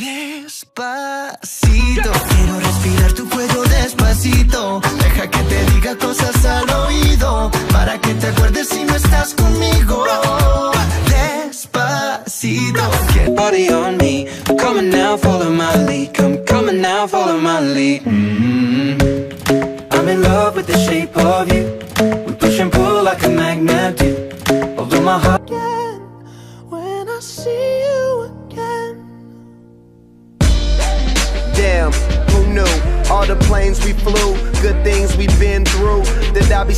Despacito, quiero respirar tu cuello despacito. Deja que te diga cosas al oído, para que te acuerdes si no estás conmigo. Despacito. Get body on me, I'm coming now, follow my lead. I'm coming now, follow my lead. I'm in love with the shape of you. We push and pull like a magnet do. Although my heart again, when I see you again. Damn, who knew? All the planes we flew, good things we've been through. Then I'll be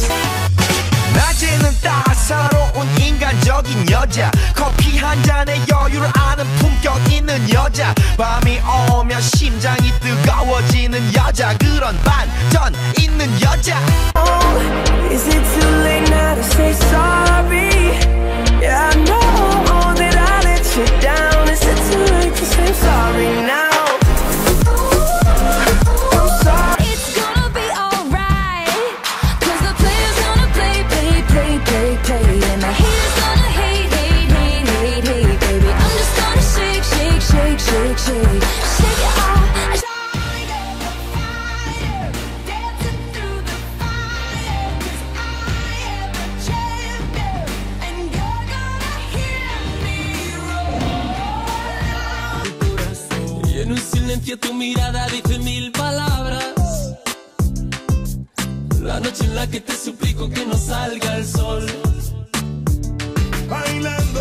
낮에는 따사로운 인간적인 여자, 커피 한 잔에 여유를 아는 품격 있는 여자, 밤이 오면 심장이 뜨거워지는 여자, 그런 반전 있는 여자. Oh, is it too late now to say sorry? Yeah, I know that I let you down. Is it too late to say sorry now? En un silencio tu mirada dice mil palabras. La noche en la que te suplico que no salga el sol. Bailando.